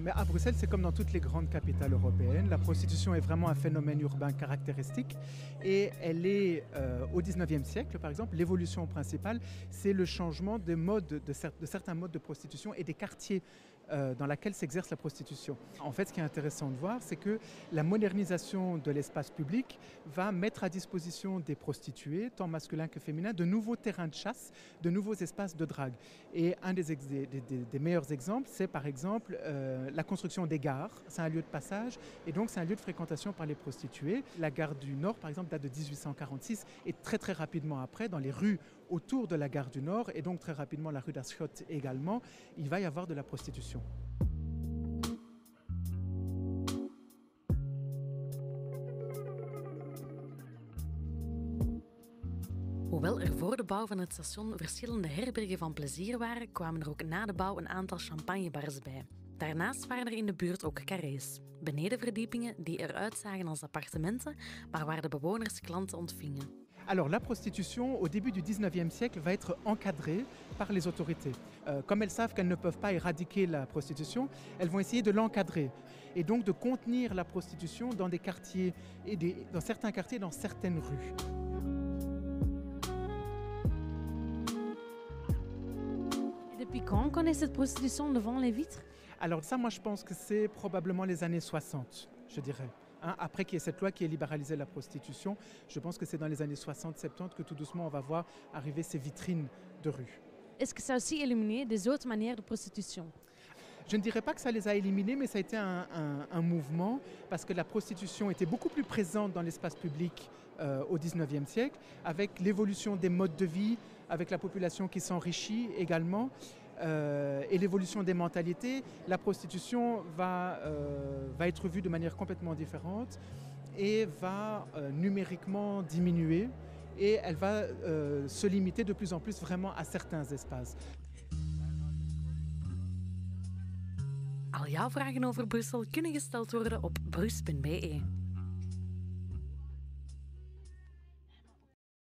Mais à Bruxelles, c'est comme dans toutes les grandes capitales européennes, la prostitution est vraiment un phénomène urbain caractéristique et elle est, au 19e siècle par exemple, l'évolution principale, c'est le changement des modes, de certains modes de prostitution et des quartiers dans lesquels s'exerce la prostitution. En fait, ce qui est intéressant de voir, c'est que la modernisation de l'espace public va mettre à disposition des prostituées, tant masculins que féminins, de nouveaux terrains de chasse, de nouveaux espaces de drague. Et un des meilleurs exemples, c'est par exemple la construction des gares, c'est un lieu de passage et donc c'est un lieu de fréquentation par les prostituées. La gare du Nord, par exemple, date de 1846 et très très rapidement après, dans les rues autour de la gare du Nord et donc très rapidement la rue d'Aschot également, il va y avoir de la prostitution. Hoewel er voor de bouw van het station verschillende herbergen van plezier waren, kwamen er ook na de bouw een aantal champagnebars bij. Daarnaast waren er in de buurt ook carrés, benedenverdiepingen die eruit zagen als appartementen, maar waar de bewoners klanten ontvingen. Alors la prostitution au début du 19e siècle va être encadrée par les autorités. Comme elles savent qu'elles ne peuvent pas éradiquer la prostitution, elles vont essayer de l'encadrer et donc de contenir la prostitution dans des quartiers et dans certains quartiers, dans certaines rues. Depuis quand on connaît cette prostitution devant les vitres? Alors ça, moi je pense que c'est probablement les années 60, je dirais. Après qu'il y ait cette loi qui ait libéralisé la prostitution, je pense que c'est dans les années 60-70 que tout doucement on va voir arriver ces vitrines de rue. Est-ce que ça a aussi éliminé des autres manières de prostitution? Je ne dirais pas que ça les a éliminés, mais ça a été un mouvement parce que la prostitution était beaucoup plus présente dans l'espace public au 19e siècle, avec l'évolution des modes de vie, avec la population qui s'enrichit également et l'évolution des mentalités. La prostitution va être vue de manière complètement différente et va numériquement diminuer et elle va se limiter de plus en plus vraiment à certains espaces. Al jouw vragen over Brussel kunnen gesteld worden op brus.be.